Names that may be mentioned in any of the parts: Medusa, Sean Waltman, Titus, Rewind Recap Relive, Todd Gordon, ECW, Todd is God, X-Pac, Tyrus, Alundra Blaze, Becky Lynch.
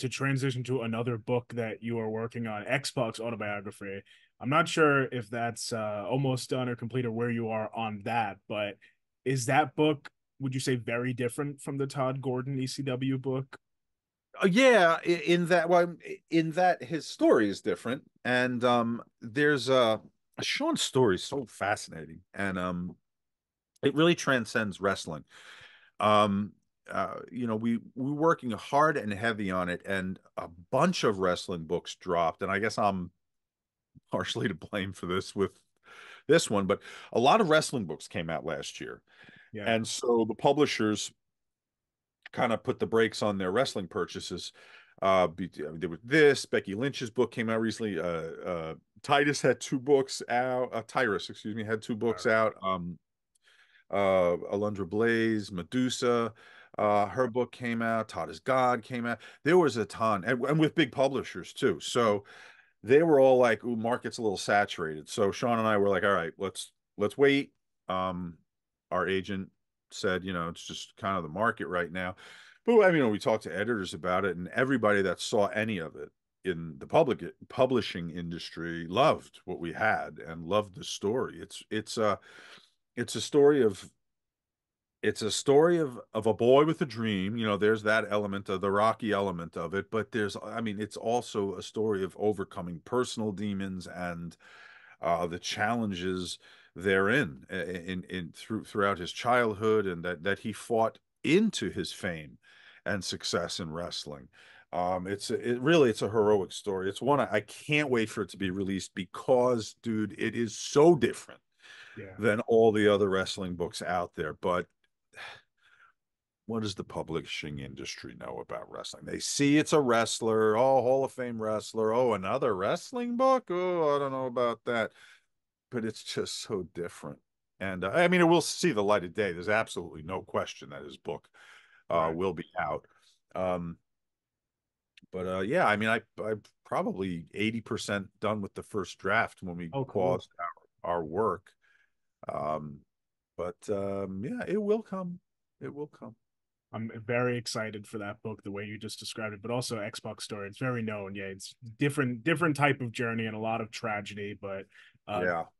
to transition to another book that you are working on, X-Pac's autobiography. I'm not sure if that's almost done or complete or where you are on that, but is that book, would you say, very different from the Todd Gordon ECW book? Yeah, in that his story is different, and there's Sean's story is so fascinating, and it really transcends wrestling. You know, we're working hard and heavy on it, and a bunch of wrestling books dropped, and I guess I'm partially to blame for this with this one, but a lot of wrestling books came out last year. Yeah. And so the publishers kind of put the brakes on their wrestling purchases. There was this, Becky Lynch's book came out recently. Titus had two books out. Tyrus, excuse me, had two books out. Alundra Blaze, Medusa, her book came out. Todd is God came out. There was a ton, and with big publishers too. So they were all like, ooh, market's a little saturated. So Sean and I were like, all right, let's wait. Our agent said, you know, it's just kind of the market right now. But I mean, we talked to editors about it, and everybody that saw any of it in the publishing industry loved what we had and loved the story. It's a story of a boy with a dream. You know, there's that element of the Rocky element of it, but there's, I mean, it's also a story of overcoming personal demons and the challenges therein throughout his childhood, and that he fought into his fame and success in wrestling. It's really a heroic story. It's one I can't wait for it to be released, because dude, it is so different than all the other wrestling books out there. But what does the publishing industry know about wrestling? They see it's a wrestler, oh, Hall of Fame wrestler, oh, another wrestling book, oh, I don't know about that. But it's just so different. And I mean, it will see the light of day. There's absolutely no question that his book will be out. Yeah, I mean, I'm probably 80% done with the first draft when we paused our work. Yeah, it will come. It will come. I'm very excited for that book, the way you just described it, but also Xbox story. It's very known. Yeah, it's different type of journey and a lot of tragedy, but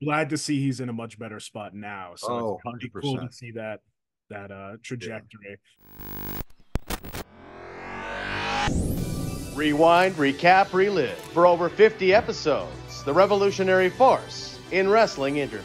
glad to see he's in a much better spot now. So it's really cool to see that trajectory. Yeah. Rewind, recap, relive. For over 50 episodes, the revolutionary force in wrestling interview.